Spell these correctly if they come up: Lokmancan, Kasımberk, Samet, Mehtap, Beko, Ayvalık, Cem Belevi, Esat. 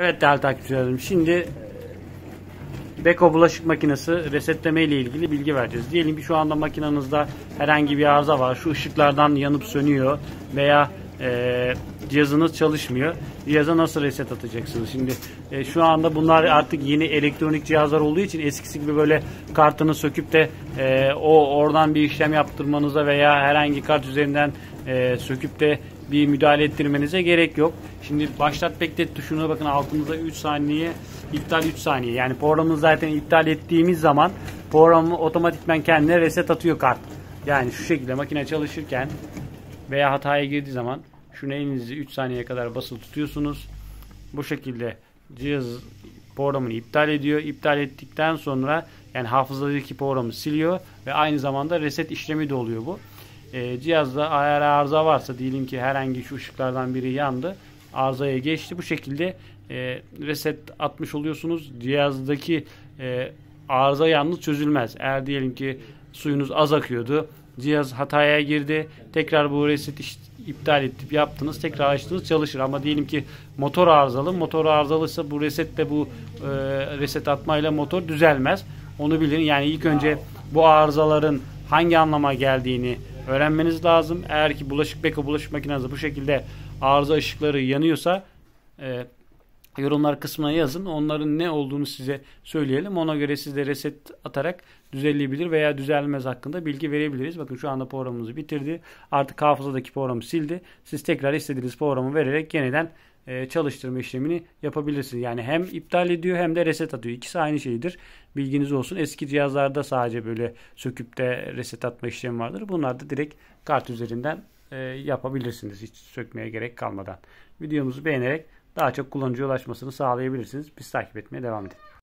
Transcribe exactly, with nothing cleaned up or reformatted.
Evet değerli takipçilerim, şimdi Beko bulaşık makinesi resetleme ile ilgili bilgi vereceğiz. Diyelim ki şu anda makinenizde herhangi bir arıza var. Şu ışıklardan yanıp sönüyor veya e, cihazınız çalışmıyor. Cihaza nasıl reset atacaksınız? Şimdi e, şu anda bunlar artık yeni elektronik cihazlar olduğu için eskisi gibi böyle kartını söküp de e, o oradan bir işlem yaptırmanıza veya herhangi kart üzerinden e, söküp de bir müdahale ettirmenize gerek yok. Şimdi başlat beklet tuşuna bakın, altımızda üç saniye, iptal üç saniye. Yani programı zaten iptal ettiğimiz zaman programı otomatikmen kendine reset atıyor kart. Yani şu şekilde makine çalışırken veya hataya girdiği zaman şunu elinizi üç saniyeye kadar basılı tutuyorsunuz. Bu şekilde cihaz programını iptal ediyor. İptal ettikten sonra yani hafızadaki programı siliyor ve aynı zamanda reset işlemi de oluyor bu. E, cihazda eğer arıza varsa, diyelim ki herhangi şu ışıklardan biri yandı, arızaya geçti, bu şekilde e, reset atmış oluyorsunuz. Cihazdaki e, arıza yalnız çözülmez. Eğer diyelim ki suyunuz az akıyordu, cihaz hataya girdi, tekrar bu reseti iptal edip yaptınız, tekrar açtınız, çalışır. Ama diyelim ki motor arızalı, motor arızalıysa bu resetle bu e, reset atmayla motor düzelmez, onu bilin. Yani ilk önce bu arızaların hangi anlama geldiğini öğrenmeniz lazım. Eğer ki bulaşık Beko bulaşık makinesi bu şekilde arıza ışıkları yanıyorsa e, yorumlar kısmına yazın. Onların ne olduğunu size söyleyelim. Ona göre siz de reset atarak düzelebilir veya düzelmez hakkında bilgi verebiliriz. Bakın şu anda programımızı bitirdi. Artık hafızadaki programı sildi. Siz tekrar istediğiniz programı vererek yeniden e, çalıştırma işlemini yapabilirsiniz. Yani hem iptal ediyor hem de reset atıyor. İkisi aynı şeydir. Bilginiz olsun. Eski cihazlarda sadece böyle söküp de reset atma işlemi vardır. Bunlar da direkt kart üzerinden e, yapabilirsiniz. Hiç sökmeye gerek kalmadan. Videomuzu beğenerek daha çok kullanıcıya ulaşmasını sağlayabilirsiniz. Bizi takip etmeye devam edin.